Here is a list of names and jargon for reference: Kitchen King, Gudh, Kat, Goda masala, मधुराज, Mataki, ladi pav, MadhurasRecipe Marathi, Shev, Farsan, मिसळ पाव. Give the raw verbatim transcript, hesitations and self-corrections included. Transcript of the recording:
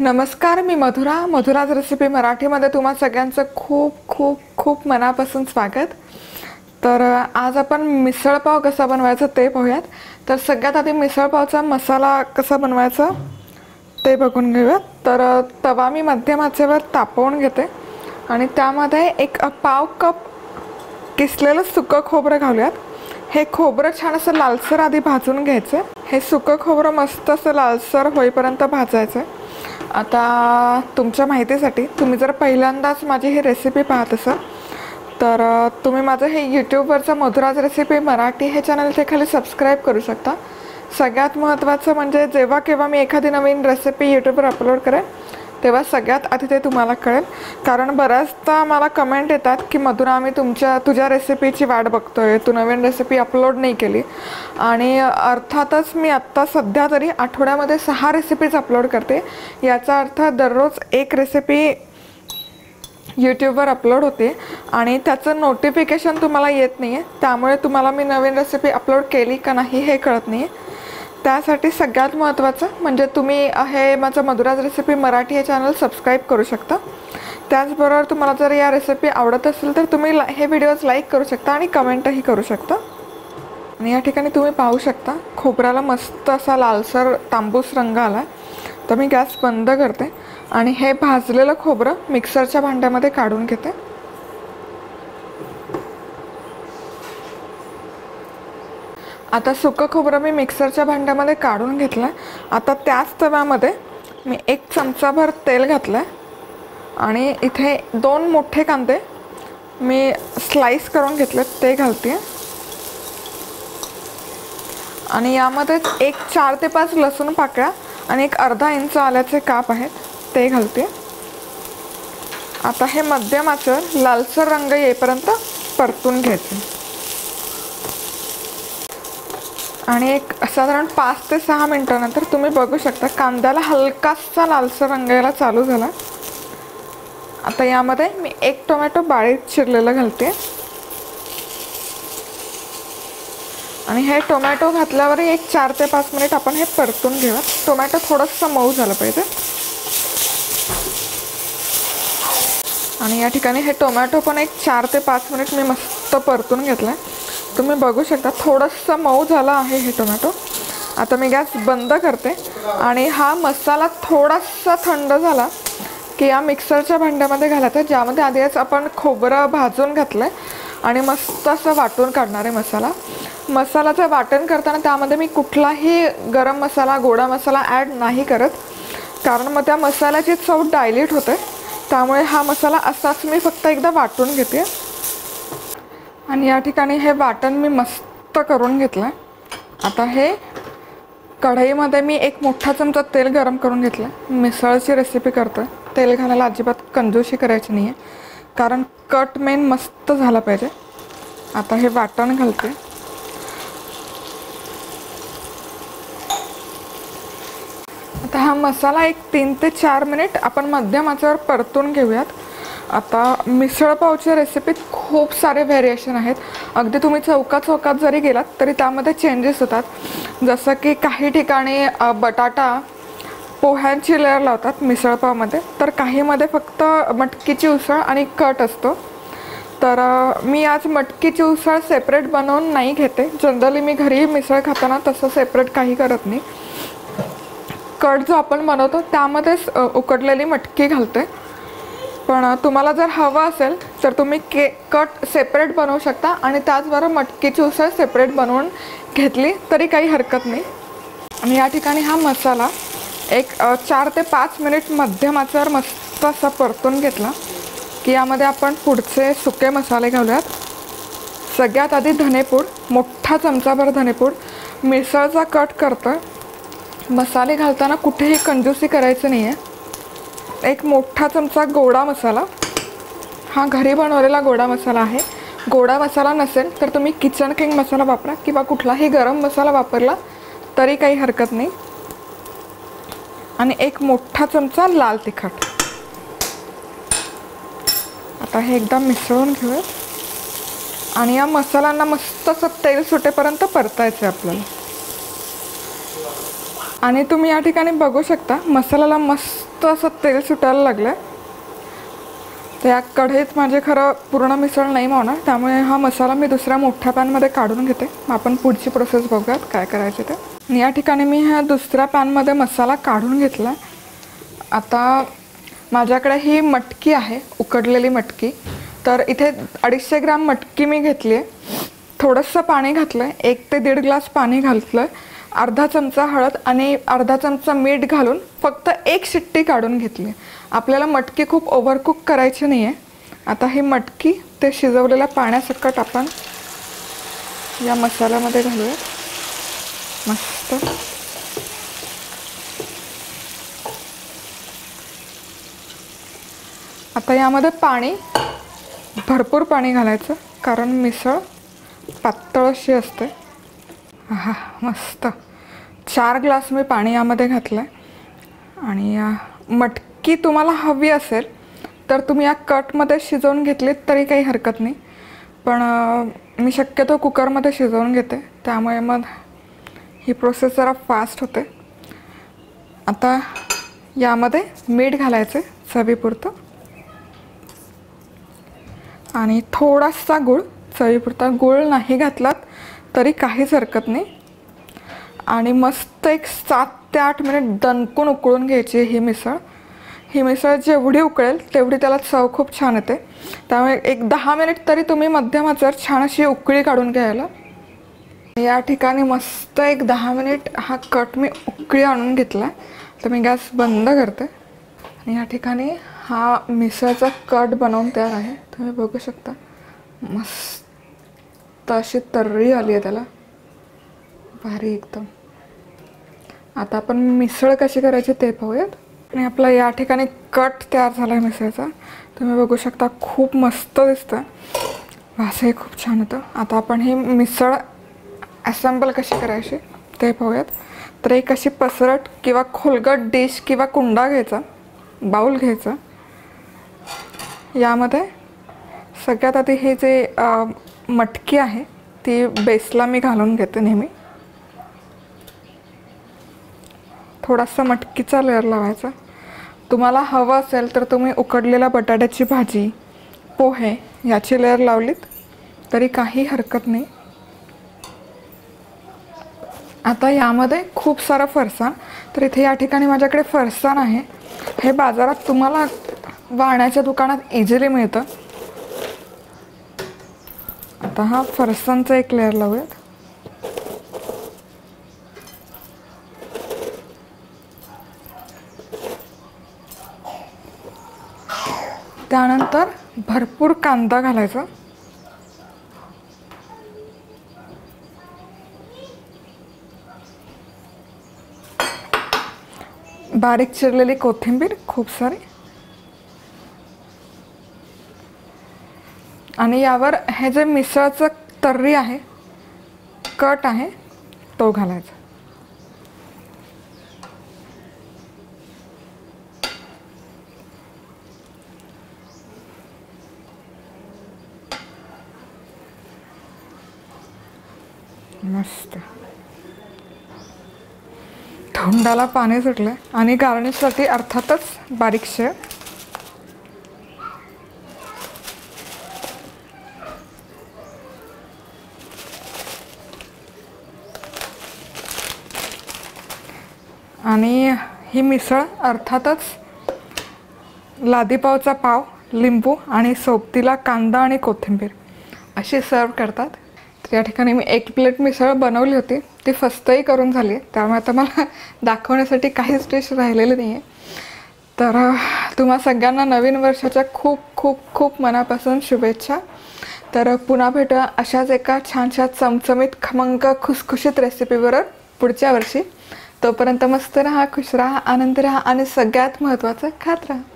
नमस्कार, मी मधुरा. मधुराज रेसिपी मराठीमध्ये तुम्हा सगळ्यांचं खूप खूप खूप मनापासून स्वागत. तर आज आपण मिसळपाव कसा बनवायचा ते पाहूयात. तर सगळ्यात आधी मिसळपावचा मसाला कसा बनवायचा ते बघून घेऊयात. तर तवा मी मध्यम आचेवर तापवून घेते आणि त्यामध्ये एक पाव कप किसलेलं सुकं खोबरं घालूयात. हे खोबरं छान असं लालसर आधी भाजून घ्यायचं. हे सुकं खोबरं मस्त असं लालसर होईपर्यंत भाजायचं. आता तुमच्या माहितीसाठी, तुम्ही जर पहिल्यांदाच माझी ही रेसिपी पाहत असाल तर तुम्ही माझं हे यूट्यूबवरचं मधुराज रेसिपी मराठी हे चॅनल ते खाली सबस्क्राईब करू शकता. सगळ्यात महत्त्वाचं म्हणजे जेव्हा केव्हा मी एखादी नवीन रेसिपी यूट्यूबवर अपलोड करेन तेव्हा सगळ्यात आधी ते तुम्हाला कळेल. कारण बऱ्याचदा मला कमेंट येतात की मधुरा, आम्ही तुमच्या तुझ्या रेसिपीची वाट बघतो आहे, तू नवीन रेसिपी अपलोड नाही केली. आणि अर्थातच मी आत्ता सध्या तरी आठवड्यामध्ये सहा रेसिपीज अपलोड करते. याचा अर्थ दररोज एक रेसिपी यूट्यूबवर अपलोड होते आणि त्याचं नोटिफिकेशन तुम्हाला येत नाही आहे. त्यामुळे तुम्हाला मी नवीन रेसिपी अपलोड केली का नाही हे कळत नाही आहे. त्यासाठी सगळ्यात महत्त्वाचं म्हणजे तुम्ही हे माझं मधुराज रेसिपी मराठी हे चॅनल सबस्क्राईब करू शकता. त्याचबरोबर तुम्हाला जर या रेसिपी आवडत असेल तर तुम्ही हे व्हिडिओज लाईक करू शकता आणि कमेंटही करू शकता. आणि या ठिकाणी तुम्ही पाहू शकता खोबऱ्याला मस्त असा लालसर तांबूस रंग आला. तर मी गॅस बंद करते आणि हे भाजलेलं खोबरं मिक्सरच्या भांड्यामध्ये काढून घेते. आता सुकं खोबरं मी मिक्सरच्या भांड्यामध्ये काढून घेतलं. आता त्याच तव्यामध्ये मी एक चमचाभर तेल घातलं आणि इथे दोन मोठे कांदे मी स्लाइस करून घेतले ते घालते. आणि यामध्येच एक चार ते पाच लसूण पाकळ्या आणि एक अर्धा इंच आल्याचे काप आहेत ते घालते. आता हे मध्यम आचेवर लालसर रंग येईपर्यंत परतून घ्यायचे. आणि एक साधारण पाच ते सहा मिनटानंतर तुम्ही बघू शकता कांद्याला हलकासा लालसर रंग यायला चालू झाला. आता यामध्ये मी एक टोमॅटो बारीक चिरलेला घालते. आणि हे टोमॅटो घातल्यावर एक चार ते पाच मिनिट आपण हे परतून घेऊया. टोमॅटो थोडंसं मऊ झालं पाहिजे. आणि या ठिकाणी हे टोमॅटो पण एक चार ते पाच मिनिट मी मस्त परतून घेतलं आहे. तुम्ही बघू शकता थोडंसं मऊ झाला आहे हे टोमॅटो. आता मी गॅस बंद करते आणि हा मसाला थोडासा थंड झाला की या मिक्सरच्या भांड्यामध्ये घालायचं, ज्यामध्ये आधीच आपण खोबरं भाजून घातलं आहे आणि मस्त असं वाटून काढणार आहे मसाला. मसाल्याचं वाटण करताना त्यामध्ये मी कुठलाही गरम मसाला, गोडा मसाला ॲड नाही करत, कारण मग त्या मसाल्याची चव डायल्यूट होते. त्यामुळे हा मसाला असाच मी फक्त एकदा वाटून घेते. आणि या ठिकाणी हे वाटण मी मस्त करून घेतलं आहे. आता हे कढईमध्ये मी एक मोठा चमचा तेल गरम करून घेतलं आहे. मिसळची रेसिपी करतो आहे, तेल घालायला अजिबात कंजूशी करायची नाही आहे, कारण कट मेन मस्त झाला पाहिजे. आता हे वाटण घालते. आता हा मसाला एक तीन ते चार मिनिट आपण मध्यम आचेवर परतून घेऊयात. आता मिसळपावच्या रेसिपीत खूप सारे व्हेरिएशन आहेत. अगदी तुम्ही चौका चौकात जरी गेलात तरी त्यामध्ये चेंजेस होतात. जसं की काही ठिकाणी बटाटा पोह्यांची लेअर लावतात मिसळपावमध्ये, तर काहीमध्ये फक्त मटकीची उसळ आणि कट असतो. तर मी आज मटकीची उसळ सेपरेट बनवून नाही घेते. जनरली मी घरी मिसळ खाताना तसं सेपरेट काही करत नाही. कट जो आपण बनवतो त्यामध्येच उकडलेली मटकी घालते. पण तुम्हाला जर हवं असेल तर तुम्ही के कट सेपरेट बनवू शकता आणि त्याचबरोबर मटकीची उसळ सेपरेट बनवून घेतली तरी काही हरकत नाही. आणि या ठिकाणी हा मसाला एक चार ते पाच मिनिट मध्यम आचेवर मस्त असा परतून घेतला की यामध्ये आपण पुढचे सुके मसाले घालूयात. सगळ्यात आधी धनेपूड, मोठा चमचाभर धनेपूड. मिसळचा कट करतं, मसाले घालताना कुठेही कंजूसी करायची नाही आहे. एक मोठा चमचा गोडा मसाला, हा घरी बनवलेला गोडा मसाला आहे. गोडा मसाला नसेल तर तुम्ही किचन किंग मसाला वापरा किंवा कुठलाही गरम मसाला वापरला तरी काही हरकत नाही. आणि एक मोठा चमचा लाल तिखट. आता हे एकदा मिसळून घेऊया. आणि या मसाल्यांना मस्त असं तेल सुटेपर्यंत परतायचं आहे आपल्याला. आणि तुम्ही या ठिकाणी बघू शकता मसाल्याला मस्त मस्त असं तेल सुटायला लागलं आहे। तर या कढईत माझे खरं पूर्ण मिसळ नाही होणार, त्यामुळे हा मसाला मी दुसऱ्या मोठ्या पॅनमध्ये काढून घेते। मग आपण पुढची प्रोसेस बघूयात काय करायचे ते। या ठिकाणी मी ह्या दुसऱ्या पॅनमध्ये मसाला काढून घेतला। आता माझ्याकडे ही मटकी आहे, उकडलेली मटकी। तर इथे अडीचशे ग्राम मटकी मी घेतली आहे। थोडंसं पाणी घातलं, एक ते दीड ग्लास पाणी घातलं, अर्धा चमचा हळद आणि अर्धा चमचा मीठ घालून फक्त एक शिट्टी काढून घेतली। आपल्याला मटकी खूप ओव्हरकुक करायची नाही आहे। आता ही मटकी ते शिजवलेल्या पाण्यासकट आपण या मसाल्यामध्ये घालूया। मस्त आता यामध्ये पाणी भरपूर पाणी घालायचं, कारण मिसळ पातळ अशी असते। आहा मस्त, चार ग्लास मी पाणी यामध्ये घातलं आहे। आणि मटकी तुम्हाला हवी असेल तर तुम्ही या कटमध्ये शिजवून घेतलीत तरी काही हरकत नाही, पण मी शक्यतो कुकरमध्ये शिजवून घेते, त्यामुळे मग ही प्रोसेस जरा फास्ट होते। आता यामध्ये मीठ घालायचं चवीपुरतं आणि थोडासा गूळ, चवीपुरता गूळ नाही घातलात तरी काहीच हरकत नाही। आणि मस्त एक सात ते आठ मिनिट दणकून उकळून घ्यायची ही मिसळ। ही मिसळ जेवढी उकळेल तेवढी त्याला चव खूप छान येते, त्यामुळे एक दहा मिनिट तरी तुम्ही मध्यम आचेवर छान अशी उकळी काढून घ्यायला। या ठिकाणी मस्त एक दहा मिनिट हा कट मी उकळी आणून घेतला। तर मी गॅस बंद करते आणि या ठिकाणी हा मिसळचा कट बनवून तयार आहे। तुम्ही बघू शकता मस्त तशी तर्री आली आहे त्याला, भारी एकदम। आता आपण मिसळ कशी करायची ते पाहूयात। आणि आपला या ठिकाणी कट तयार झाला आहे मिसळचा। तुम्ही बघू शकता खूप मस्त दिसतं, वासही खूप छान होतं। आता आपण ही मिसळ असेंबल कशी करायची ते पाहूयात। तर एक अशी पसरट किंवा खोलगट डिश किंवा कुंडा घ्यायचा, बाउल घ्यायचा। यामध्ये सगळ्यात आधी हे जे मटकी आहे ती बेसला मी घालून घेते नेहमी। थोडासा मटकीचा लेअर लावायचा। तुम्हाला हवं असेल तर तुम्ही उकडलेल्या बटाट्याची भाजी, पोहे याची लेअर लावलीत तरी काही हरकत नाही। आता यामध्ये खूप सारा फरसाण, तर इथे या ठिकाणी माझ्याकडे फरसाण आहे। हे बाजारात तुम्हाला वाण्याच्या दुकानात इझिली मिळतं। आता हा फरसाणचा एक लेअर लावूयात। त्यानंतर भरपूर कांदा घालायचा। बारीक चिरलेली कोथिंबीर खूप सारी, आणि यावर हे जे मिसळचं तर्री आहे, कट आहे तो घालायचा। मस्त तोंडाला पाणी सुटले। आणि गार्निशसाठी अर्थातच बारीक शेव, आणि ही मिसळ अर्थातच लादीपावचा पाव, लिंबू आणि सोबतीला कांदा आणि कोथिंबीर अशी सर्व करतात। तर या ठिकाणी मी एक प्लेट मिसळ बनवली होती, ती फस्तही करून झाली, त्यामुळे आता मला दाखवण्यासाठी काहीच डिश राहिलेली नाही आहे। तर तुम्हा सगळ्यांना नवीन वर्षाच्या खूप खूप खूप मनापासून शुभेच्छा। तर पुन्हा भेटूया अशाच एका छानशा चमचमीत, खमंग, खुसखुशीत रेसिपीबरोबर पुढच्या वर्षी। तोपर्यंत मस्त राहा, खुश राहा, आनंदी राहा आणि सगळ्यात महत्त्वाचं खात राहा।